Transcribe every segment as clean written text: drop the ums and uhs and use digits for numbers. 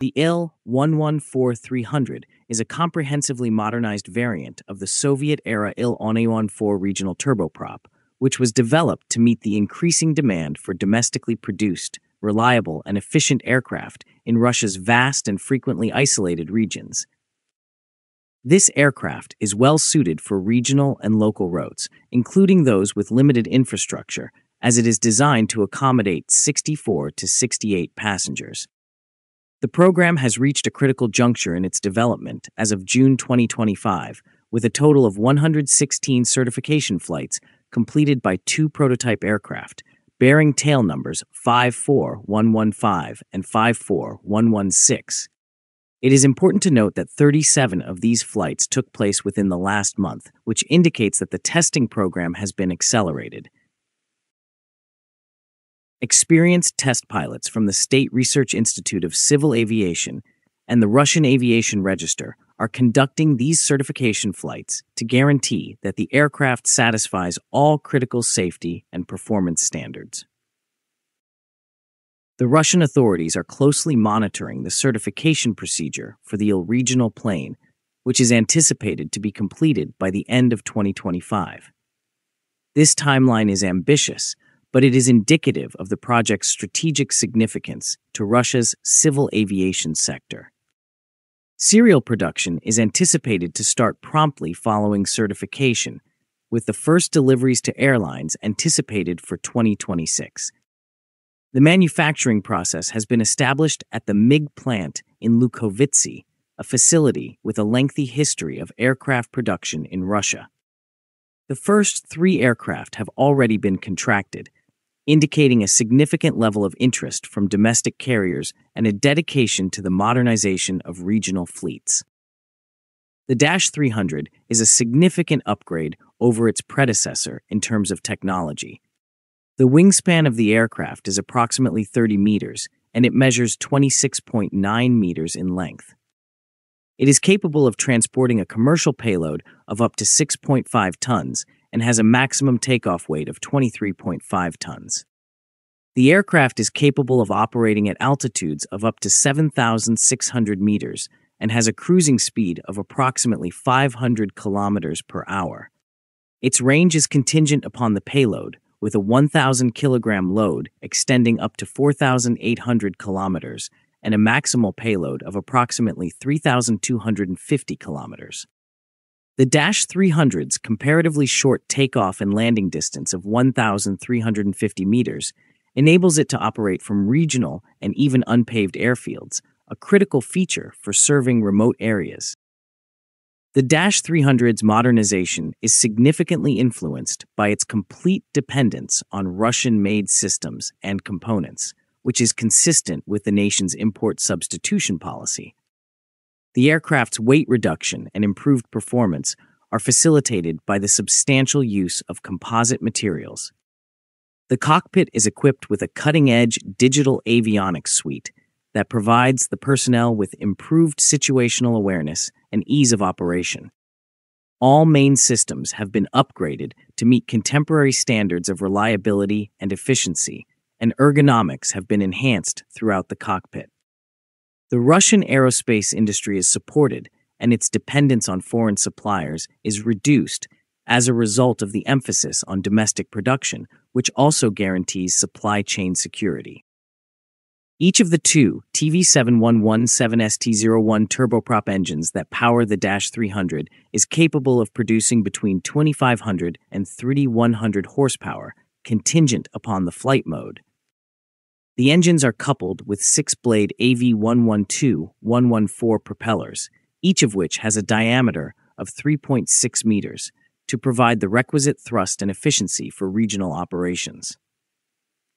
The Il-114-300 is a comprehensively modernized variant of the Soviet-era Il-114 regional turboprop, which was developed to meet the increasing demand for domestically produced, reliable, and efficient aircraft in Russia's vast and frequently isolated regions. This aircraft is well-suited for regional and local routes, including those with limited infrastructure, as it is designed to accommodate 64 to 68 passengers. The program has reached a critical juncture in its development as of June 2025, with a total of 116 certification flights completed by two prototype aircraft, bearing tail numbers 54115 and 54116. It is important to note that 37 of these flights took place within the last month, which indicates that the testing program has been accelerated. Experienced test pilots from the State Research Institute of Civil Aviation and the Russian Aviation Register are conducting these certification flights to guarantee that the aircraft satisfies all critical safety and performance standards. The Russian authorities are closely monitoring the certification procedure for the Il regional plane, which is anticipated to be completed by the end of 2025. This timeline is ambitious, but it is indicative of the project's strategic significance to Russia's civil aviation sector. Serial production is anticipated to start promptly following certification, with the first deliveries to airlines anticipated for 2026. The manufacturing process has been established at the MiG plant in Lukhovitsy, a facility with a lengthy history of aircraft production in Russia. The first three aircraft have already been contracted, indicating a significant level of interest from domestic carriers and a dedication to the modernization of regional fleets. The -300 is a significant upgrade over its predecessor in terms of technology. The wingspan of the aircraft is approximately 30 meters, and it measures 26.9 meters in length. It is capable of transporting a commercial payload of up to 6.5 tons and has a maximum takeoff weight of 23.5 tons. The aircraft is capable of operating at altitudes of up to 7,600 meters and has a cruising speed of approximately 500 kilometers per hour. Its range is contingent upon the payload, with a 1,000 kilogram load extending up to 4,800 kilometers and a maximal payload of approximately 3,250 kilometers. The -300's comparatively short takeoff and landing distance of 1,350 meters enables it to operate from regional and even unpaved airfields, a critical feature for serving remote areas. The -300's modernization is significantly influenced by its complete dependence on Russian-made systems and components, which is consistent with the nation's import substitution policy. The aircraft's weight reduction and improved performance are facilitated by the substantial use of composite materials. The cockpit is equipped with a cutting-edge digital avionics suite that provides the personnel with improved situational awareness and ease of operation. All main systems have been upgraded to meet contemporary standards of reliability and efficiency, and ergonomics have been enhanced throughout the cockpit. The Russian aerospace industry is supported, and its dependence on foreign suppliers is reduced as a result of the emphasis on domestic production, which also guarantees supply chain security. Each of the two TV7-117ST-01 turboprop engines that power the -300 is capable of producing between 2,500 and 3,100 horsepower, contingent upon the flight mode. The engines are coupled with six-blade AV112-114 propellers, each of which has a diameter of 3.6 meters, to provide the requisite thrust and efficiency for regional operations.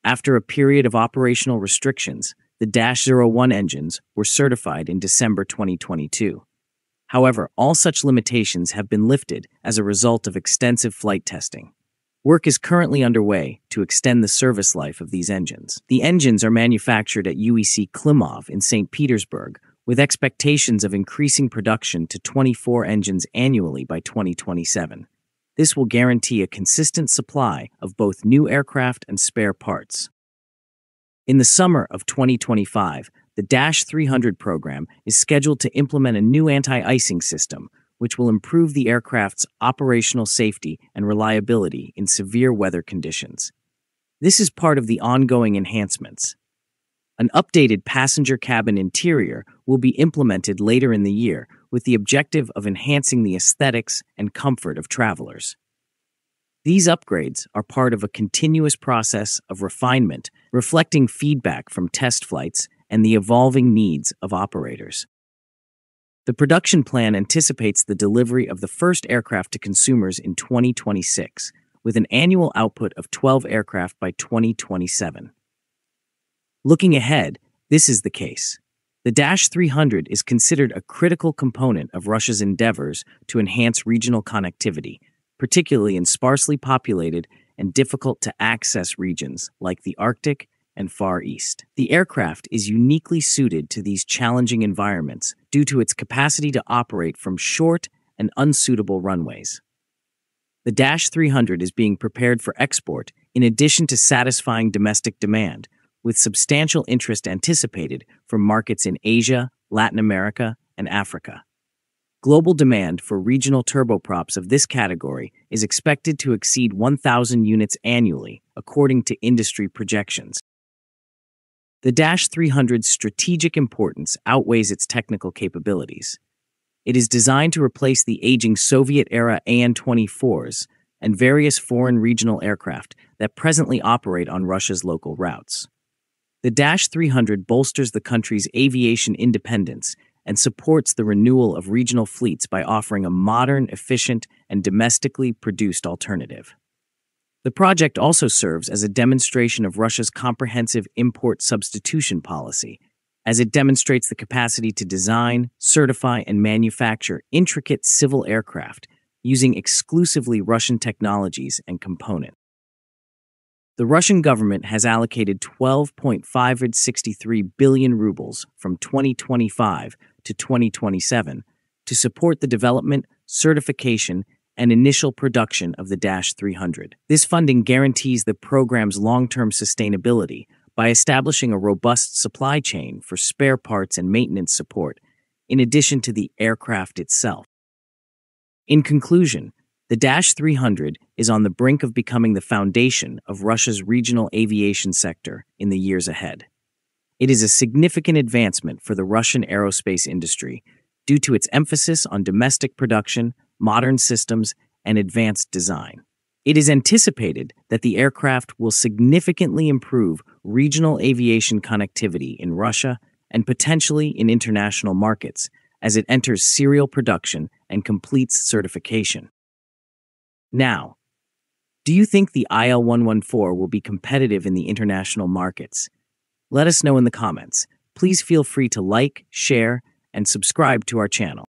After a period of operational restrictions, the -01 engines were certified in December 2022. However, all such limitations have been lifted as a result of extensive flight testing. Work is currently underway to extend the service life of these engines. The engines are manufactured at UEC Klimov in St. Petersburg, with expectations of increasing production to 24 engines annually by 2027. This will guarantee a consistent supply of both new aircraft and spare parts. In the summer of 2025, The Dash 300 program is scheduled to implement a new anti-icing system, which will improve the aircraft's operational safety and reliability in severe weather conditions. This is part of the ongoing enhancements. An updated passenger cabin interior will be implemented later in the year with the objective of enhancing the aesthetics and comfort of travelers. These upgrades are part of a continuous process of refinement, reflecting feedback from test flights and the evolving needs of operators. The production plan anticipates the delivery of the first aircraft to consumers in 2026, with an annual output of 12 aircraft by 2027. Looking ahead, this is the case. The Dash 300 is considered a critical component of Russia's endeavors to enhance regional connectivity, particularly in sparsely populated and difficult-to-access regions like the Arctic and Far East. The aircraft is uniquely suited to these challenging environments due to its capacity to operate from short and unsuitable runways. The Dash 300 is being prepared for export in addition to satisfying domestic demand, with substantial interest anticipated from markets in Asia, Latin America, and Africa. Global demand for regional turboprops of this category is expected to exceed 1,000 units annually, according to industry projections. The Dash 300's strategic importance outweighs its technical capabilities. It is designed to replace the aging Soviet-era AN-24s and various foreign regional aircraft that presently operate on Russia's local routes. The Dash 300 bolsters the country's aviation independence and supports the renewal of regional fleets by offering a modern, efficient, and domestically produced alternative. The project also serves as a demonstration of Russia's comprehensive import substitution policy, as it demonstrates the capacity to design, certify, and manufacture intricate civil aircraft using exclusively Russian technologies and components. The Russian government has allocated 12.563 billion rubles from 2025 to 2027 to support the development, certification, and initial production of the Dash 300. This funding guarantees the program's long-term sustainability by establishing a robust supply chain for spare parts and maintenance support, in addition to the aircraft itself. In conclusion, the Dash 300 is on the brink of becoming the foundation of Russia's regional aviation sector in the years ahead. It is a significant advancement for the Russian aerospace industry due to its emphasis on domestic production, modern systems, and advanced design. It is anticipated that the aircraft will significantly improve regional aviation connectivity in Russia and potentially in international markets as it enters serial production and completes certification. Now, do you think the IL-114 will be competitive in the international markets? Let us know in the comments. Please feel free to like, share, and subscribe to our channel.